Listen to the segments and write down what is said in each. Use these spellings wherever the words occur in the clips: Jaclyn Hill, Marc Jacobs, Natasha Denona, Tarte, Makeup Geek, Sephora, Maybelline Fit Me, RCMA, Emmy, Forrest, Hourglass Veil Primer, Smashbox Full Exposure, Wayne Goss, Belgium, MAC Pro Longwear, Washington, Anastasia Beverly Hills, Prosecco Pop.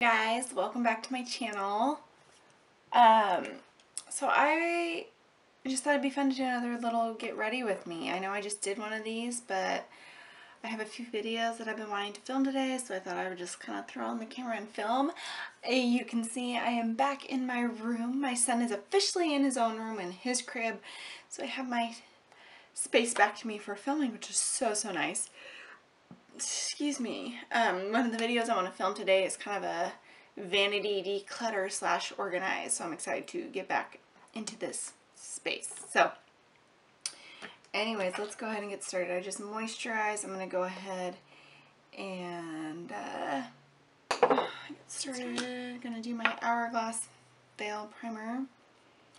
Guys, welcome back to my channel. So I just thought it'd be fun to do another little get ready with me. I know I just did one of these, but I have a few videos that I've been wanting to film today, so I thought I would just kind of throw on the camera and film. You can see I am back in my room. My son is officially in his own room in his crib, so I have my space back to me for filming, which is so nice. Excuse me. One of the videos I want to film today is kind of a vanity declutter slash organize, so I'm excited to get back into this space. So anyways, let's go ahead and get started. I just moisturized. I'm going to go ahead and get started. I'm going to do my Hourglass Veil Primer.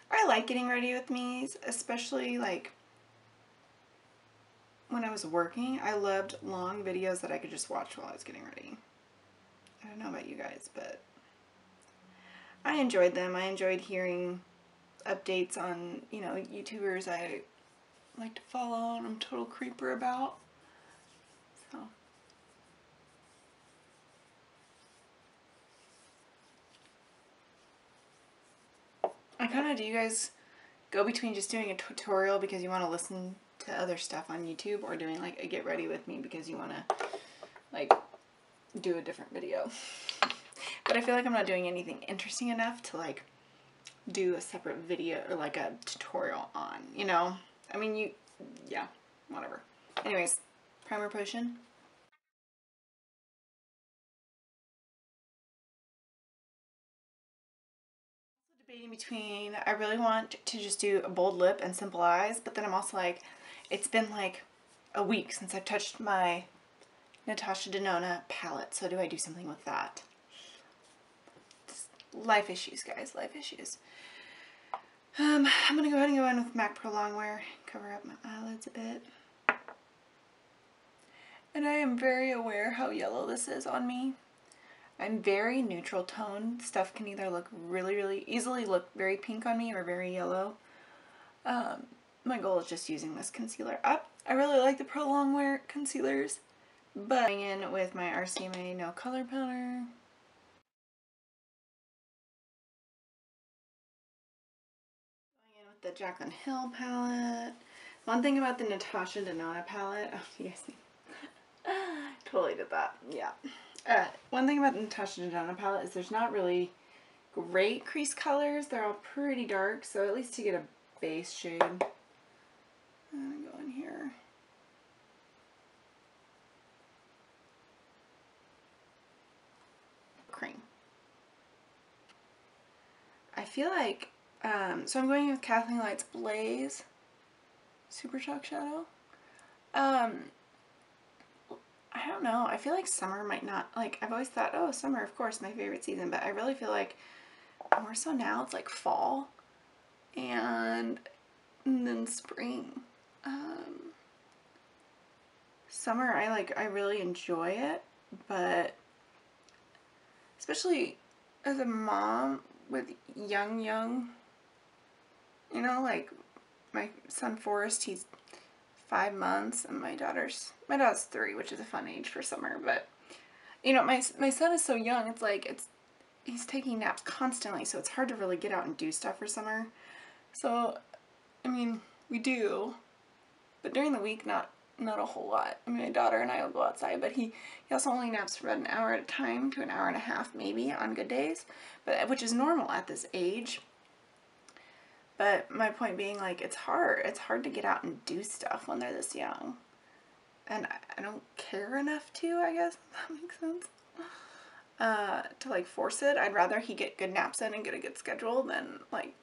I like getting ready with me, especially like when I was working. I loved long videos that I could just watch while I was getting ready. I don't know about you guys, but I enjoyed them. I enjoyed hearing updates on, you know, YouTubers I like to follow and I'm a total creeper about. So I kind of, do you guys go between just doing a tutorial because you want to listen to other stuff on YouTube, or doing like a get ready with me because you want to like do a different video? But I feel like I'm not doing anything interesting enough to like do a separate video or like a tutorial on, you know? I mean, you, yeah, whatever. Anyways, primer potion. Debating between, I really want to just do a bold lip and simple eyes, but then I'm also like, it's been like a week since I've touched my Natasha Denona palette, so do I do something with that? Just life issues, guys, life issues. I'm going to go ahead and go in with MAC Pro Longwear, cover up my eyelids a bit. And I am very aware how yellow this is on me. I'm very neutral toned. Stuff can either look really easily look very pink on me or very yellow. My goal is just using this concealer up. I really like the Pro Longwear concealers, but going in with my RCMA No Color Powder. Going in with the Jaclyn Hill palette. One thing about the Natasha Denona palette, oh, you guys see, totally did that, yeah. One thing about the Natasha Denona palette is there's not really great crease colors. They're all pretty dark, so at least to get a base shade, I'm going to go in here. Cream. I feel like, so I'm going in with Kathleen Light's Blaze Super Chalk Shadow. I don't know, I feel like summer might not, like, I've always thought, oh, summer, of course, my favorite season, but I really feel like more so now it's like fall and then spring. Summer, I really enjoy it, but especially as a mom with young, you know, like my son Forrest, he's 5 months, and my daughter's 3, which is a fun age for summer. But you know, my son is so young, it's like he's taking naps constantly, so it's hard to really get out and do stuff for summer. So I mean, we do, but during the week not a whole lot. I mean, my daughter and I will go outside, but he also only naps for about an hour at a time to an hour and a half maybe on good days, but which is normal at this age. But my point being, like, it's hard to get out and do stuff when they're this young. And I don't care enough to, I guess, if that makes sense, to, like, force it. I'd rather he get good naps in and get a good schedule than, like,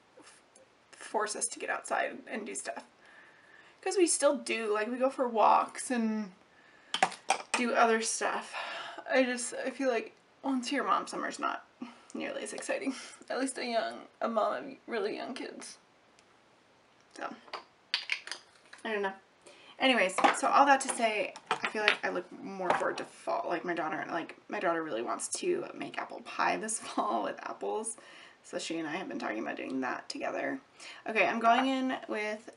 force us to get outside and do stuff. Because we still do, like, we go for walks and do other stuff. I feel like once your mom, summer's not nearly as exciting. At least a mom of really young kids. So, I don't know. Anyways, so all that to say, I feel like I look more forward to fall. Like, my daughter really wants to make apple pie this fall with apples. So she and I have been talking about doing that together. Okay, I'm going in with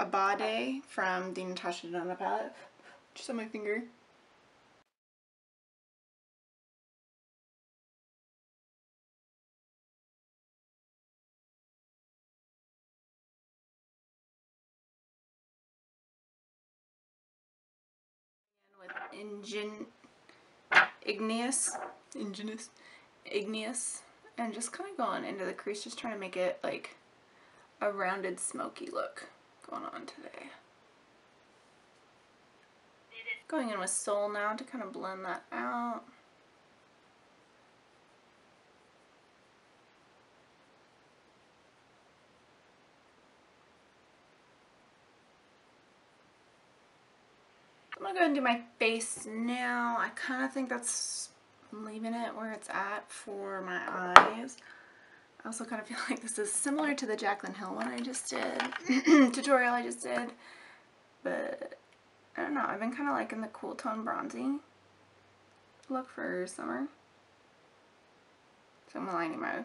Abade from the Natasha Denona palette. Just on my finger. igneous, and just kind of going into the crease, just trying to make it like a rounded smoky look going on today. Going in with Soul now to kind of blend that out. I'm gonna go ahead and do my face now. I kind of think that's leaving it where it's at for my eyes. I also kind of feel like this is similar to the Jaclyn Hill one I just did, tutorial I just did, but I don't know. I've been kind of liking the cool tone bronzy look for summer, so I'm aligning my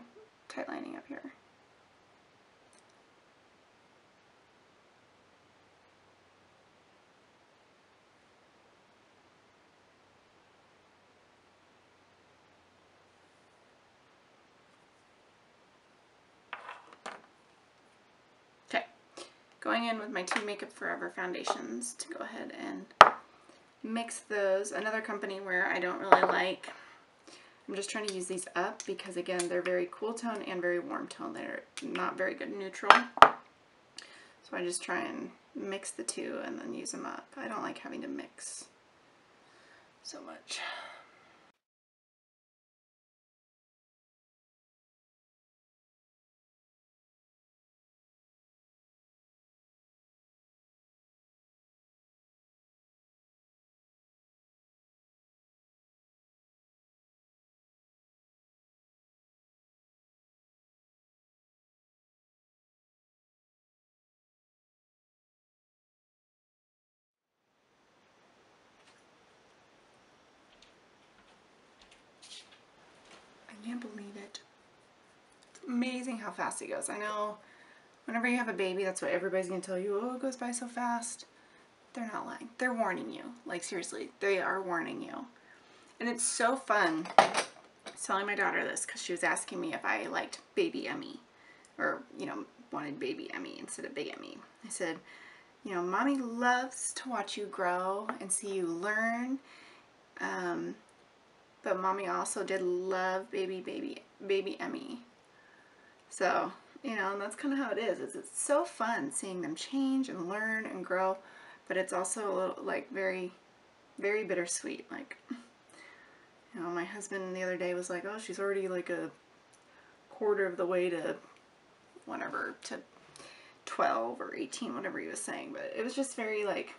tight lining up here. Going in with my two Makeup Forever foundations to go ahead and mix those. Another company where I don't really like. I'm just trying to use these up because, again, they're very cool tone and very warm tone. They're not very good neutral. So I just try and mix the two and then use them up. I don't like having to mix so much. Can't believe it. It's amazing how fast it goes. I know whenever you have a baby, that's what everybody's gonna tell you. Oh, it goes by so fast. They're not lying. They're warning you. Like, seriously, they are warning you. And it's so fun. I was telling my daughter this because she was asking me if I liked Baby Emmy, or, you know, wanted Baby Emmy instead of Big Emmy. I said, you know, Mommy loves to watch you grow and see you learn. But Mommy also did love baby Emmy. So, you know, and that's kind of how it is. It's so fun seeing them change and learn and grow, but it's also a little, like, very, very bittersweet. Like, you know, my husband the other day was like, oh, she's already like a quarter of the way to whatever, to 12 or 18, whatever he was saying. But it was just very, like,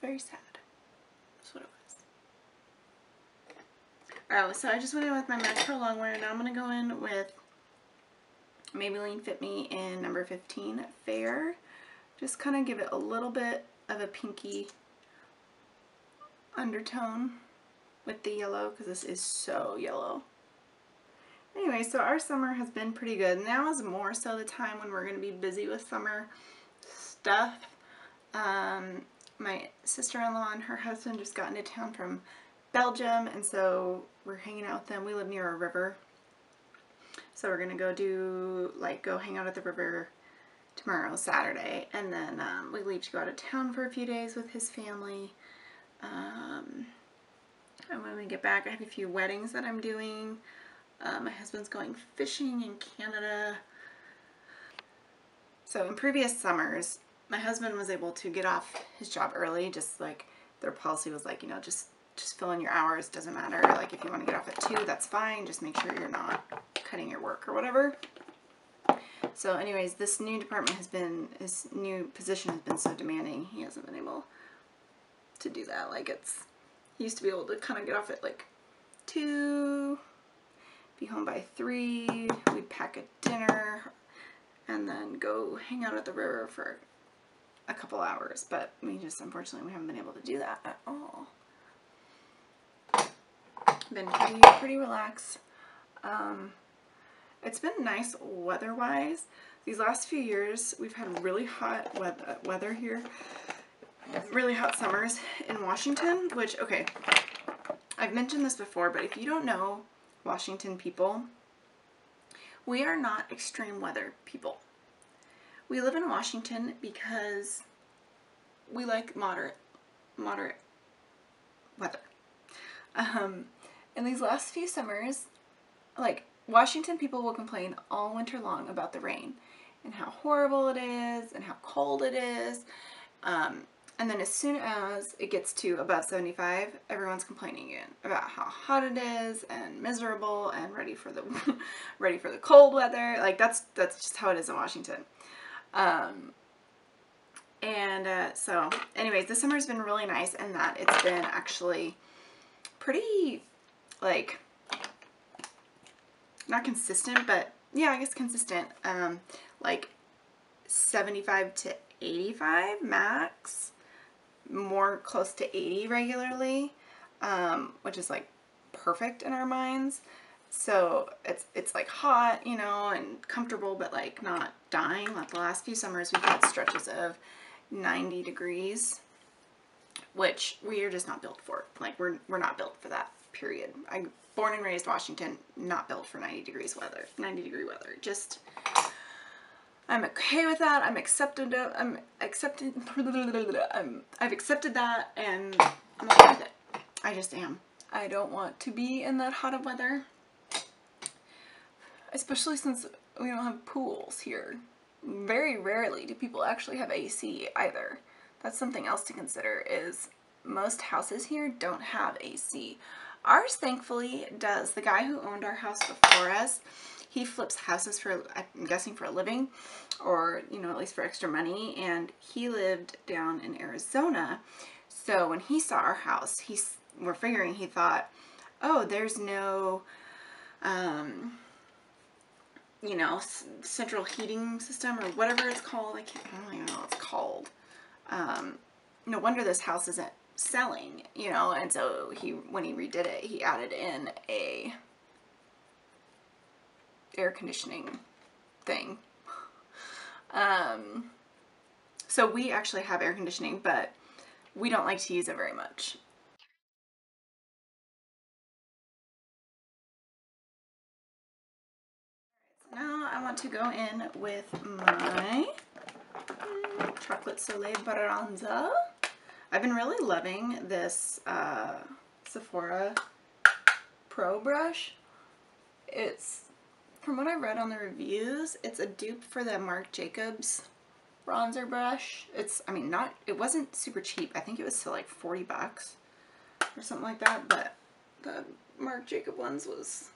very sad. That's what it was. Oh, so I just went in with my MAC Pro Longwear. Now I'm going to go in with Maybelline Fit Me in number 15 Fair. Just kind of give it a little bit of a pinky undertone with the yellow, because this is so yellow. Anyway, so our summer has been pretty good. Now is more so the time when we're going to be busy with summer stuff. My sister-in-law and her husband just got into town from Belgium, and so we're hanging out with them. We live near a river, so we're gonna go do, like, go hang out at the river tomorrow, Saturday, and then we leave to go out of town for a few days with his family. And when we get back, I have a few weddings that I'm doing. My husband's going fishing in Canada. So in previous summers, my husband was able to get off his job early. Just, like, their policy was, like, you know, just fill in your hours, doesn't matter. Like, if you want to get off at 2, that's fine. Just make sure you're not cutting your work or whatever. So anyways, this new department has been, his new position has been so demanding, he hasn't been able to do that. Like, it's, he used to be able to kind of get off at, like, 2, be home by 3, we'd pack a dinner, and then go hang out at the river for a couple hours, but we just, unfortunately, we haven't been able to do that at all. Been pretty relaxed. It's been nice weather-wise. These last few years, we've had really hot weather here, really hot summers in Washington, which, okay, I've mentioned this before, but if you don't know Washington people, we are not extreme weather people. We live in Washington because we like moderate weather. And these last few summers, like Washington people will complain all winter long about the rain and how horrible it is and how cold it is. And then as soon as it gets to above 75, everyone's complaining again about how hot it is and miserable and ready for the ready for the cold weather. Like that's just how it is in Washington. So anyways, this summer's been really nice in that it's been actually pretty, like, not consistent, but yeah, I guess consistent, like 75 to 85 max, more close to 80 regularly, which is like perfect in our minds. So it's like hot, you know, and comfortable, but like not dying. Like the last few summers we've had stretches of 90 degrees, which we are just not built for. Like we're not built for that, period. I born and raised Washington, not built for 90 degree weather. Just, I'm okay with that. I've accepted that, and I'm okay with it. I just am. I don't want to be in that hot of weather, especially since we don't have pools here. Very rarely do people actually have AC either. That's something else to consider, is most houses here don't have AC. Ours, thankfully, does. The guy who owned our house before us, he flips houses for, I'm guessing, for a living, or, you know, at least for extra money, and he lived down in Arizona. So when he saw our house, he thought, oh, there's no, you know, central heating system or whatever it's called. I don't even know what it's called. No wonder this house isn't selling, you know. And so when he redid it, he added in a air conditioning thing. So we actually have air conditioning, but we don't like to use it very much. Now I want to go in with my Chocolate Soleil Bronzer. I've been really loving this Sephora Pro brush. It's, from what I read on the reviews, it's a dupe for the Marc Jacobs bronzer brush. It's, I mean, it wasn't super cheap. I think it was still like 40 bucks or something like that, but the Marc Jacobs ones was,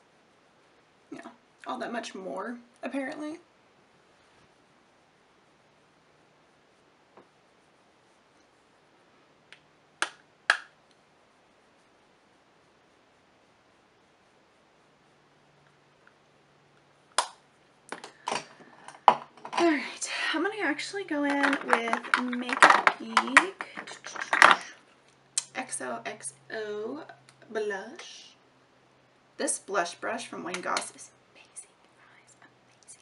you know, all that much more, apparently. Alright, I'm going to actually go in with Makeup Geek XOXO Blush. This blush brush from Wayne Goss is amazing, guys, amazing.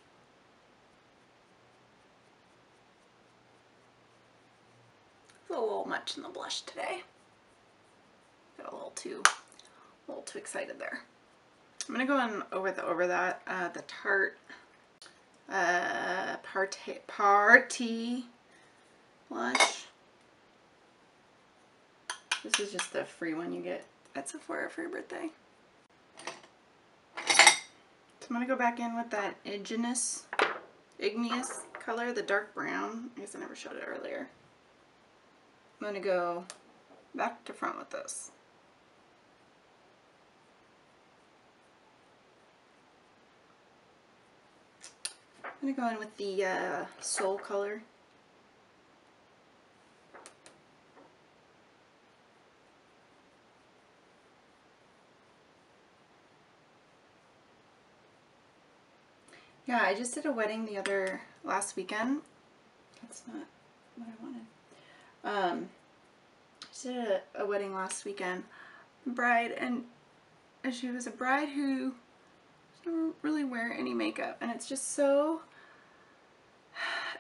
It's a little much in the blush today. Got a little too excited there. I'm going to go in over the Tarte Party blush. This is just the free one you get at Sephora for your birthday. So I'm going to go back in with that igneous color, the dark brown. I guess I never showed it earlier. I'm going to go back to front with this. I'm going to go in with the Soul color. Yeah, I just did a wedding last weekend. That's not what I wanted. I just did a wedding last weekend. She was a bride who doesn't really wear any makeup, and it's just so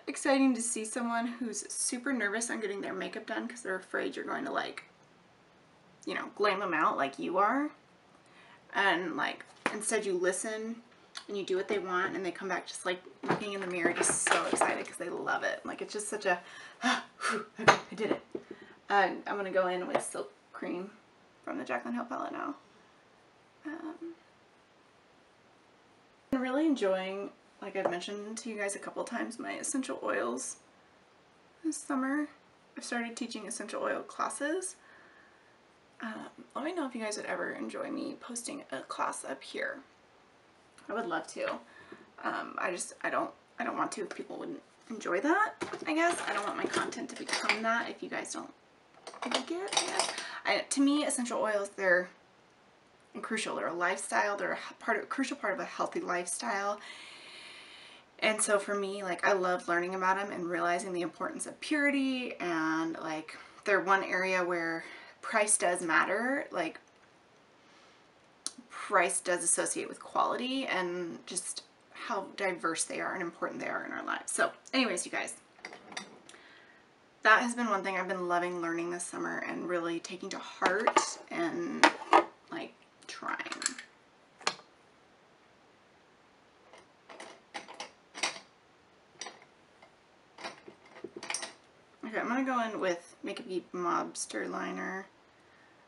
exciting to see someone who's super nervous on getting their makeup done because they're afraid you're going to, like, you know, glam them out like you are, and like instead you listen and you do what they want, and they come back just like looking in the mirror just so excited because they love it. Like, it's just such a, whew, okay, I did it. I'm going to go in with Silk Cream from the Jaclyn Hill palette now. I'm really enjoying, like I've mentioned to you guys a couple times, my essential oils this summer. I've started teaching essential oil classes. Let me know if you guys would ever enjoy me posting a class up here. I would love to. I don't want to if people wouldn't enjoy that, I guess. I don't want my content to become that if you guys don't like it, I guess. To me, essential oils, they're crucial. They're a lifestyle. They're a crucial part of a healthy lifestyle. And so for me, like, I love learning about them and realizing the importance of purity, and like, they're one area where price does matter. Like, price does associate with quality, and just how diverse they are and important they are in our lives. So anyways, you guys, that has been one thing I've been loving learning this summer and really taking to heart and like trying. Okay, I'm gonna go in with Makeup Geek Mobster Liner.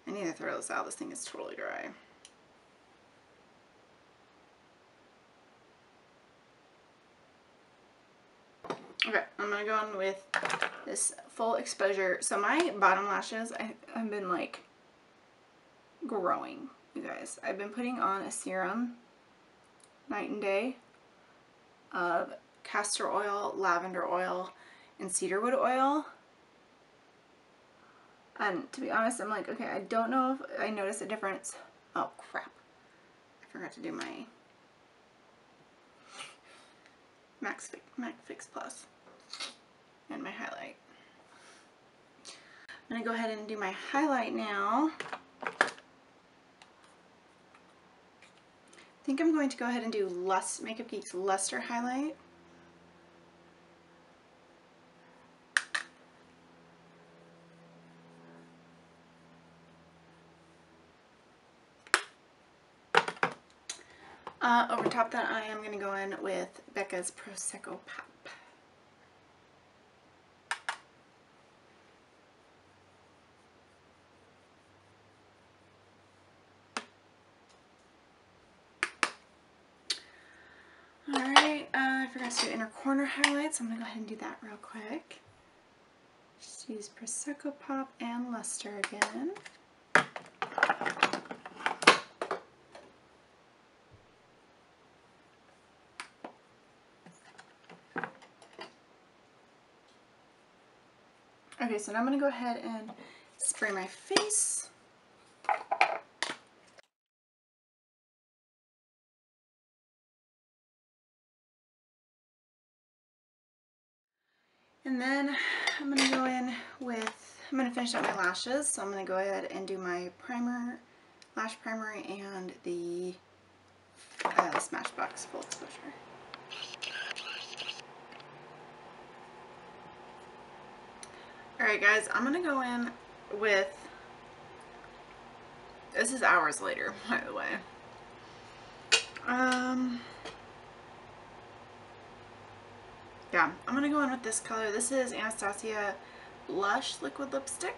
I need to throw this out. This thing is totally dry. Okay, I'm gonna go in with this Full Exposure. So my bottom lashes, I've been like growing, you guys. I've been putting on a serum night and day of castor oil, lavender oil, and cedarwood oil. And to be honest, I'm like, okay, I don't know if I notice a difference. Oh crap, I forgot to do my MAC Fix Plus and my highlight. I'm going to go ahead and do my highlight now. I think I'm going to go ahead and do Makeup Geek's Luster Highlight. Over top that, I am going to go in with Becca's Prosecco Pop. Alright, I forgot to do inner corner highlights, so I'm going to go ahead and do that real quick. Just use Prosecco Pop and Luster again. Okay, so now I'm going to go ahead and spray my face. And then I'm going to go in with, I'm going to finish out my lashes, so I'm going to go ahead and do my primer, lash primer, and the Smashbox Full Exposure. Alright guys, I'm going to go in with, this is hours later, by the way. Yeah, I'm going to go in with this color. This is Anastasia Blush Liquid Lipstick.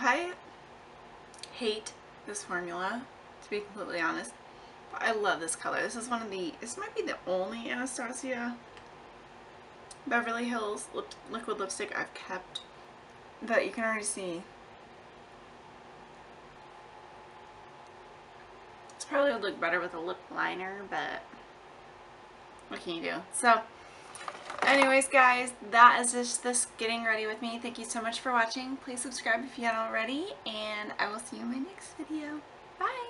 I hate this formula, to be completely honest, but I love this color. This is one of the, this might be the only Anastasia Beverly Hills liquid lipstick I've kept, that you can already see. This probably would look better with a lip liner, but what can you do? So anyways guys, that is just this getting ready with me. Thank you so much for watching. Please subscribe if you haven't already, and I will see you in my next video. Bye!